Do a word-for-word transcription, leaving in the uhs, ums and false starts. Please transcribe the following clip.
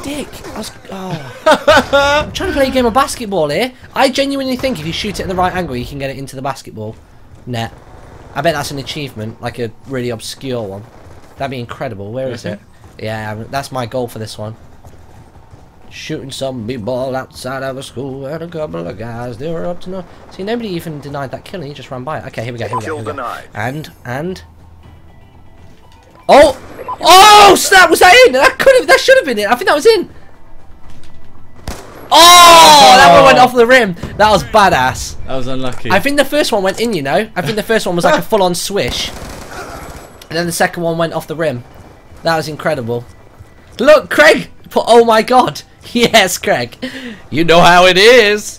a dick. I was, oh. I'm trying to play a game of basketball here. I genuinely think if you shoot it at the right angle, you can get it into the basketball net. I bet that's an achievement, like a really obscure one. That'd be incredible. Where is it? Yeah, that's my goal for this one. Shooting some b-ball outside of a school and a couple of guys, they were up to no. See, nobody even denied that killing, he just ran by it. Okay, here we go, here we go, here we go. And, and... Oh! Oh, snap! Was that in? That could have, that should have been it. I think that was in. Oh, oh! That one went off the rim. That was badass. That was unlucky. I think the first one went in, you know. I think the first one was like a full-on swish. And then the second one went off the rim. That was incredible. Look, Craig! Oh my god! Yes, Craig! You know how it is!